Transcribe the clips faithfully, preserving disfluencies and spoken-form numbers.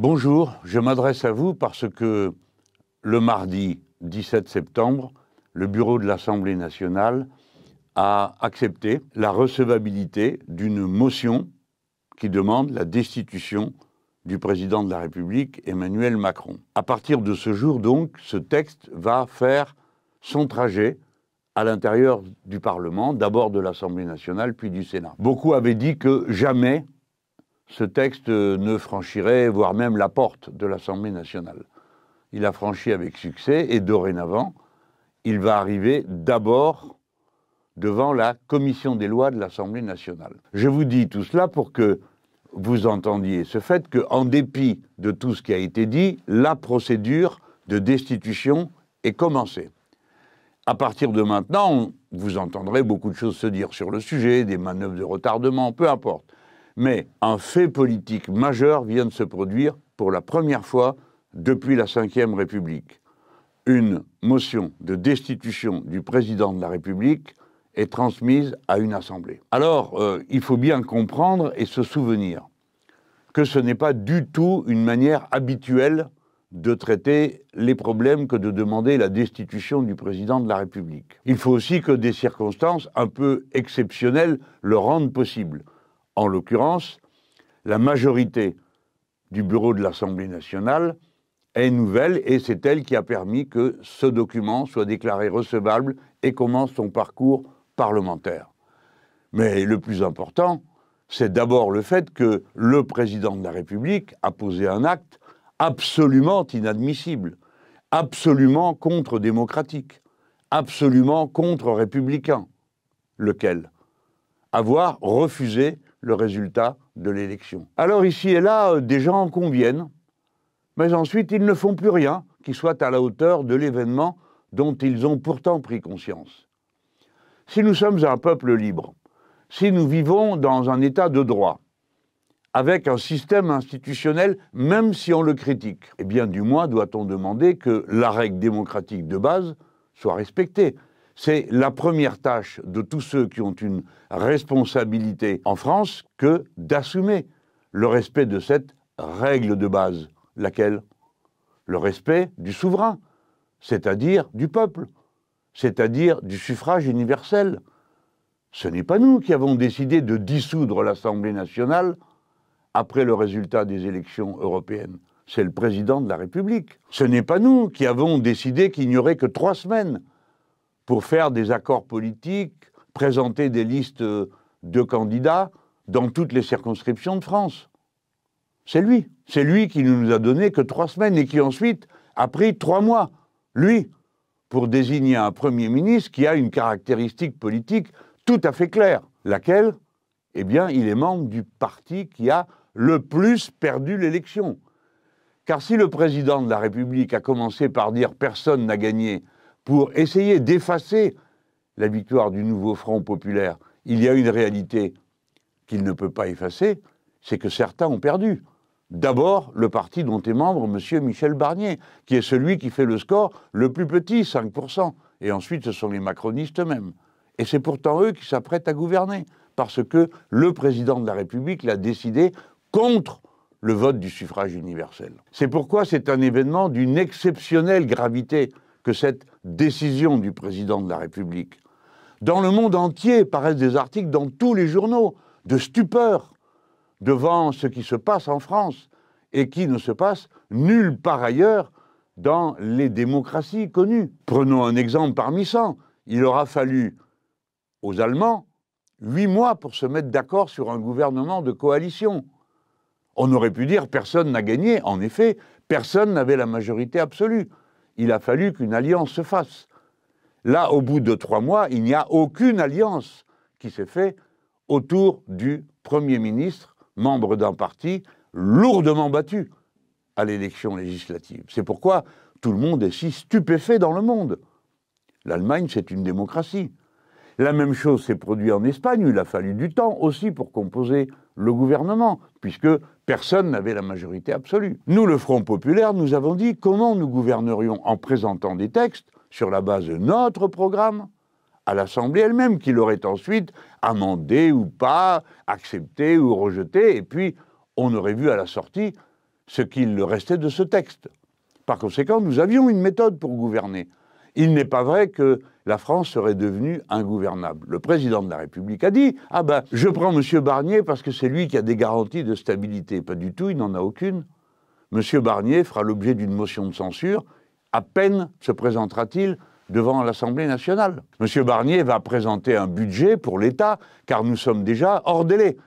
Bonjour, je m'adresse à vous parce que le mardi dix-sept septembre, le bureau de l'Assemblée nationale a accepté la recevabilité d'une motion qui demande la destitution du président de la République, Emmanuel Macron. À partir de ce jour, donc, ce texte va faire son trajet à l'intérieur du Parlement, d'abord de l'Assemblée nationale, puis du Sénat. Beaucoup avaient dit que jamais ce texte ne franchirait, voire même la porte de l'Assemblée nationale. Il a franchi avec succès et dorénavant, il va arriver d'abord devant la Commission des lois de l'Assemblée nationale. Je vous dis tout cela pour que vous entendiez ce fait que, en dépit de tout ce qui a été dit, la procédure de destitution est commencée. À partir de maintenant, vous entendrez beaucoup de choses se dire sur le sujet, des manœuvres de retardement, peu importe. Mais un fait politique majeur vient de se produire pour la première fois depuis la cinquième République. Une motion de destitution du président de la République est transmise à une assemblée. Alors, euh, il faut bien comprendre et se souvenir que ce n'est pas du tout une manière habituelle de traiter les problèmes que de demander la destitution du président de la République. Il faut aussi que des circonstances un peu exceptionnelles le rendent possible. En l'occurrence, la majorité du bureau de l'Assemblée nationale est nouvelle et c'est elle qui a permis que ce document soit déclaré recevable et commence son parcours parlementaire. Mais le plus important, c'est d'abord le fait que le président de la République a posé un acte absolument inadmissible, absolument contre-démocratique, absolument contre-républicain, lequel avoir refusé le résultat de l'élection. Alors ici et là, des gens en conviennent, mais ensuite ils ne font plus rien qui soit à la hauteur de l'événement dont ils ont pourtant pris conscience. Si nous sommes un peuple libre, si nous vivons dans un état de droit, avec un système institutionnel, même si on le critique, eh bien du moins doit-on demander que la règle démocratique de base soit respectée. C'est la première tâche de tous ceux qui ont une responsabilité en France que d'assumer le respect de cette règle de base. Laquelle? Le respect du souverain, c'est-à-dire du peuple, c'est-à-dire du suffrage universel. Ce n'est pas nous qui avons décidé de dissoudre l'Assemblée nationale après le résultat des élections européennes. C'est le président de la République. Ce n'est pas nous qui avons décidé qu'il n'y aurait que trois semaines pour faire des accords politiques, présenter des listes de candidats dans toutes les circonscriptions de France. C'est lui. C'est lui qui ne nous a donné que trois semaines et qui ensuite a pris trois mois, lui, pour désigner un Premier ministre qui a une caractéristique politique tout à fait claire. Laquelle? Eh bien, il est membre du parti qui a le plus perdu l'élection. Car si le président de la République a commencé par dire « personne n'a gagné », pour essayer d'effacer la victoire du nouveau Front populaire, il y a une réalité qu'il ne peut pas effacer, c'est que certains ont perdu. D'abord, le parti dont est membre M. Michel Barnier, qui est celui qui fait le score le plus petit, cinq pour cent. Et ensuite, ce sont les macronistes eux-mêmes. Et c'est pourtant eux qui s'apprêtent à gouverner, parce que le président de la République l'a décidé contre le vote du suffrage universel. C'est pourquoi c'est un événement d'une exceptionnelle gravité que cette décision du président de la République. Dans le monde entier paraissent des articles dans tous les journaux de stupeur devant ce qui se passe en France et qui ne se passe nulle part ailleurs dans les démocraties connues. Prenons un exemple parmi cent. Il aura fallu aux Allemands huit mois pour se mettre d'accord sur un gouvernement de coalition. On aurait pu dire personne n'a gagné. En effet, personne n'avait la majorité absolue. Il a fallu qu'une alliance se fasse. Là, au bout de trois mois, il n'y a aucune alliance qui s'est faite autour du Premier ministre, membre d'un parti lourdement battu à l'élection législative. C'est pourquoi tout le monde est si stupéfait dans le monde. L'Allemagne, c'est une démocratie. La même chose s'est produite en Espagne, où il a fallu du temps aussi pour composer le gouvernement, puisque personne n'avait la majorité absolue. Nous, le Front populaire, nous avons dit comment nous gouvernerions en présentant des textes sur la base de notre programme à l'Assemblée elle-même, qui l'aurait ensuite amendé ou pas, accepté ou rejeté, et puis on aurait vu à la sortie ce qu'il restait de ce texte. Par conséquent, nous avions une méthode pour gouverner. Il n'est pas vrai que la France serait devenue ingouvernable. Le président de la République a dit « Ah ben, je prends M. Barnier parce que c'est lui qui a des garanties de stabilité. » Pas du tout, il n'en a aucune. M. Barnier fera l'objet d'une motion de censure. À peine se présentera-t-il devant l'Assemblée nationale. M. Barnier va présenter un budget pour l'État, car nous sommes déjà hors délai.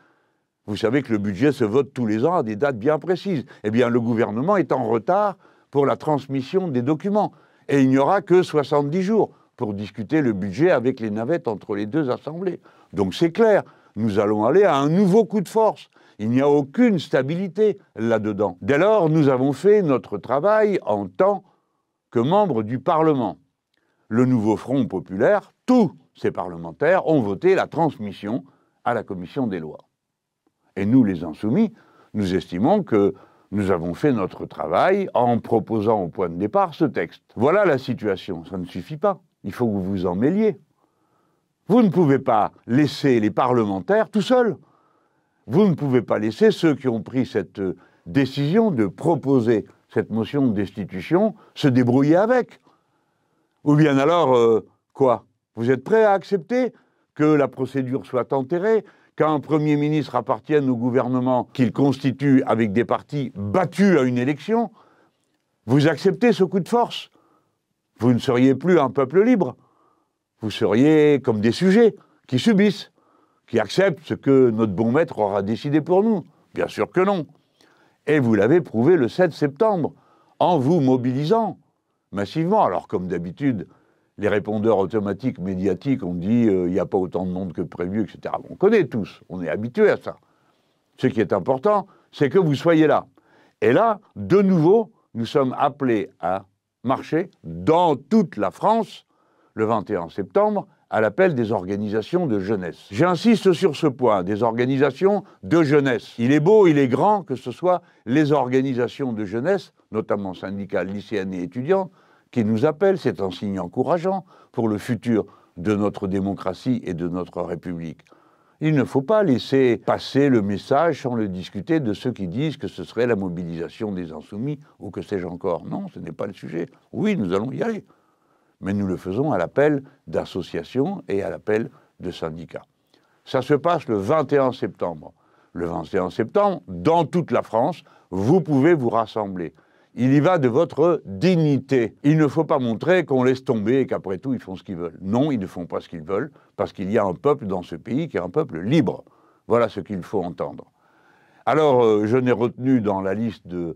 Vous savez que le budget se vote tous les ans à des dates bien précises. Eh bien, le gouvernement est en retard pour la transmission des documents. Et il n'y aura que soixante-dix jours pour discuter le budget avec les navettes entre les deux assemblées. Donc c'est clair, nous allons aller à un nouveau coup de force. Il n'y a aucune stabilité là-dedans. Dès lors, nous avons fait notre travail en tant que membres du Parlement. Le nouveau Front populaire, tous ces parlementaires ont voté la transmission à la commission des lois. Et nous, les Insoumis, nous estimons que nous avons fait notre travail en proposant au point de départ ce texte. Voilà la situation. Ça ne suffit pas. Il faut que vous vous en mêliez. Vous ne pouvez pas laisser les parlementaires tout seuls. Vous ne pouvez pas laisser ceux qui ont pris cette décision de proposer cette motion de destitution se débrouiller avec. Ou bien alors, euh, quoi? Vous êtes prêts à accepter que la procédure soit enterrée, qu'un Premier ministre appartienne au gouvernement qu'il constitue avec des partis battus à une élection? Vous acceptez ce coup de force? Vous ne seriez plus un peuple libre. Vous seriez comme des sujets qui subissent, qui acceptent ce que notre bon maître aura décidé pour nous. Bien sûr que non. Et vous l'avez prouvé le sept septembre, en vous mobilisant massivement. Alors, comme d'habitude, les répondeurs automatiques médiatiques ont dit euh, « il n'y a pas autant de monde que prévu », et cetera. On connaît tous, on est habitués à ça. Ce qui est important, c'est que vous soyez là. Et là, de nouveau, nous sommes appelés à marcher dans toute la France, le vingt et un septembre, à l'appel des organisations de jeunesse. J'insiste sur ce point, des organisations de jeunesse. Il est beau, il est grand que ce soit les organisations de jeunesse, notamment syndicales, lycéennes et étudiantes, qui nous appellent. C'est un signe encourageant pour le futur de notre démocratie et de notre République. Il ne faut pas laisser passer le message sans le discuter de ceux qui disent que ce serait la mobilisation des Insoumis ou que sais-je encore. Non, ce n'est pas le sujet. Oui, nous allons y aller. Mais nous le faisons à l'appel d'associations et à l'appel de syndicats. Ça se passe le vingt et un septembre. Le vingt et un septembre, dans toute la France, vous pouvez vous rassembler. Il y va de votre dignité. Il ne faut pas montrer qu'on laisse tomber et qu'après tout, ils font ce qu'ils veulent. Non, ils ne font pas ce qu'ils veulent, parce qu'il y a un peuple dans ce pays qui est un peuple libre. Voilà ce qu'il faut entendre. Alors, euh, je n'ai retenu dans la liste de,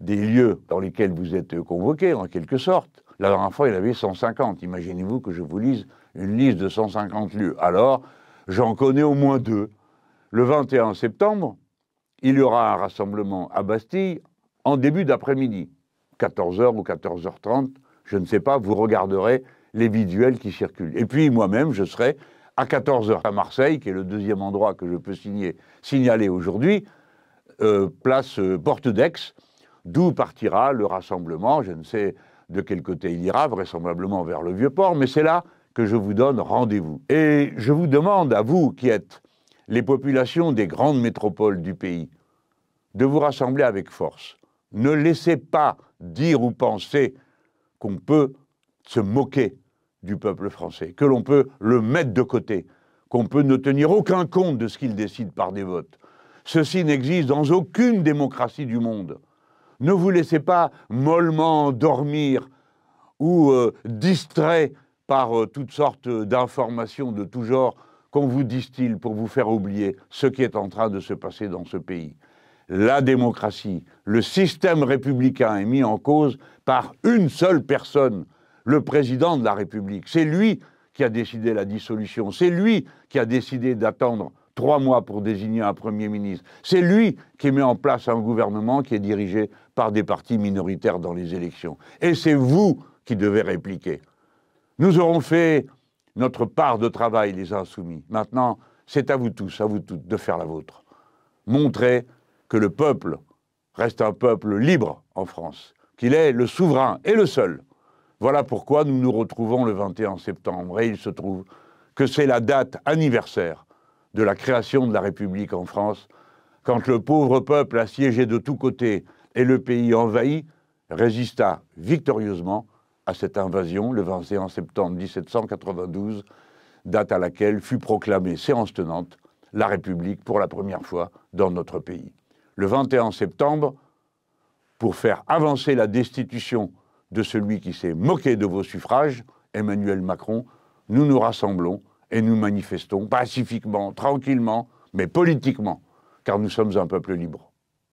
des lieux dans lesquels vous êtes convoqués, en quelque sorte. La dernière fois, il y avait cent cinquante. Imaginez-vous que je vous lise une liste de cent cinquante lieux. Alors, j'en connais au moins deux. Le vingt et un septembre, il y aura un rassemblement à Bastille, en début d'après-midi, quatorze heures ou quatorze heures trente, je ne sais pas, vous regarderez les visuels qui circulent. Et puis moi-même, je serai à quatorze heures à Marseille, qui est le deuxième endroit que je peux signer, signaler aujourd'hui, euh, place euh, Porte d'Aix, d'où partira le rassemblement. Je ne sais de quel côté il ira, vraisemblablement vers le Vieux-Port, mais c'est là que je vous donne rendez-vous. Et je vous demande, à vous qui êtes les populations des grandes métropoles du pays, de vous rassembler avec force. Ne laissez pas dire ou penser qu'on peut se moquer du peuple français, que l'on peut le mettre de côté, qu'on peut ne tenir aucun compte de ce qu'il décide par des votes. Ceci n'existe dans aucune démocratie du monde. Ne vous laissez pas mollement endormir ou euh, distrait par euh, toutes sortes d'informations de tout genre qu'on vous distille pour vous faire oublier ce qui est en train de se passer dans ce pays. La démocratie, le système républicain est mis en cause par une seule personne, le président de la République. C'est lui qui a décidé la dissolution, c'est lui qui a décidé d'attendre trois mois pour désigner un Premier ministre, c'est lui qui met en place un gouvernement qui est dirigé par des partis minoritaires dans les élections. Et c'est vous qui devez répliquer. Nous aurons fait notre part de travail, les Insoumis. Maintenant, c'est à vous tous, à vous toutes, de faire la vôtre. Montrez que le peuple reste un peuple libre en France, qu'il est le souverain et le seul. Voilà pourquoi nous nous retrouvons le vingt et un septembre, et il se trouve que c'est la date anniversaire de la création de la République en France, quand le pauvre peuple assiégé de tous côtés et le pays envahi résista victorieusement à cette invasion le vingt et un septembre mille sept cent quatre-vingt-douze, date à laquelle fut proclamée séance tenante la République pour la première fois dans notre pays. Le vingt et un septembre, pour faire avancer la destitution de celui qui s'est moqué de vos suffrages, Emmanuel Macron, nous nous rassemblons et nous manifestons pacifiquement, tranquillement, mais politiquement, car nous sommes un peuple libre.